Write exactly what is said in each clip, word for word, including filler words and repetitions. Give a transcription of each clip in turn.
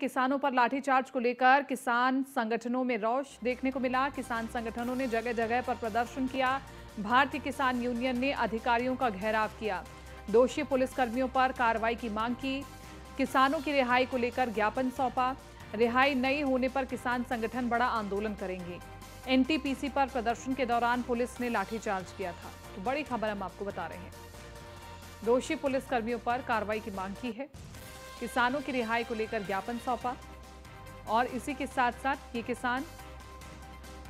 किसानों पर लाठीचार्ज को लेकर किसान संगठनों में रोष देखने को मिला। किसान संगठनों ने जगह जगह पर प्रदर्शन किया। भारतीय किसान यूनियन ने अधिकारियों का घेराव किया, दोषी पुलिसकर्मियों पर कार्रवाई की मांग की। किसानों की रिहाई को लेकर ज्ञापन सौंपा। रिहाई नहीं होने पर किसान संगठन बड़ा आंदोलन करेंगे। एन टी पी सी पर प्रदर्शन के दौरान पुलिस ने लाठीचार्ज किया था। तो बड़ी खबर हम आपको बता रहे हैं, दोषी पुलिसकर्मियों पर कार्रवाई की मांग की है। किसानों की रिहाई को लेकर ज्ञापन सौंपा और इसी के साथ साथ ये किसान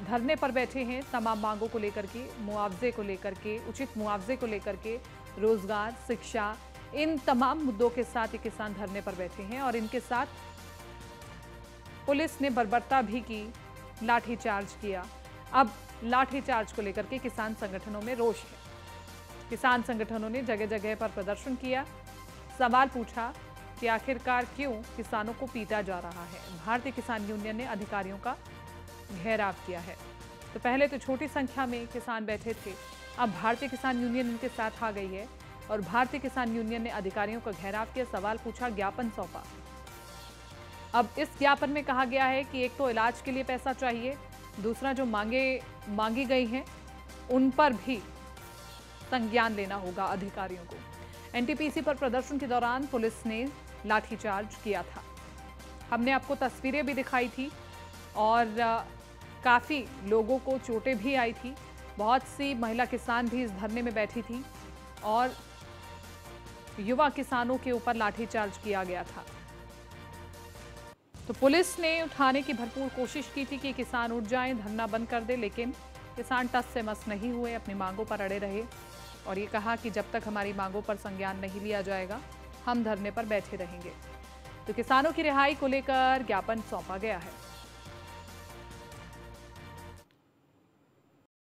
धरने पर बैठे हैं तमाम मांगों को लेकर के, मुआवजे को लेकर के, उचित मुआवजे को लेकर के, रोजगार, शिक्षा, इन तमाम मुद्दों के साथ ये किसान धरने पर बैठे हैं। और इनके साथ पुलिस ने बर्बरता भी की, लाठीचार्ज किया। अब लाठीचार्ज को लेकर के किसान संगठनों में रोष है। किसान संगठनों ने जगह जगह पर प्रदर्शन किया, सवाल पूछा कि आखिरकार क्यों किसानों को पीटा जा रहा है। भारतीय किसान यूनियन ने अधिकारियों का घेराव किया है। तो पहले तो छोटी संख्या में किसान बैठे थे, अब भारतीय किसान यूनियन इनके साथ आ गई है और भारतीय किसान यूनियन ने अधिकारियों का घेराव किया, सवाल पूछा, ज्ञापन सौंपा। अब इस ज्ञापन में कहा गया है कि एक तो इलाज के लिए पैसा चाहिए, दूसरा जो मांगे मांगी गई हैं उन पर भी संज्ञान लेना होगा अधिकारियों को। एन टी पी सी पर प्रदर्शन के दौरान पुलिस ने लाठीचार्ज किया था। हमने आपको तस्वीरें भी दिखाई थी और काफ़ी लोगों को चोटें भी आई थी। बहुत सी महिला किसान भी इस धरने में बैठी थी और युवा किसानों के ऊपर लाठीचार्ज किया गया था। तो पुलिस ने उठाने की भरपूर कोशिश की थी कि किसान उठ जाएं, धरना बंद कर दें, लेकिन किसान टस से मस नहीं हुए, अपनी मांगों पर अड़े रहे और ये कहा कि जब तक हमारी मांगों पर संज्ञान नहीं लिया जाएगा हम धरने पर बैठे रहेंगे। तो किसानों की रिहाई को लेकर ज्ञापन सौंपा गया है।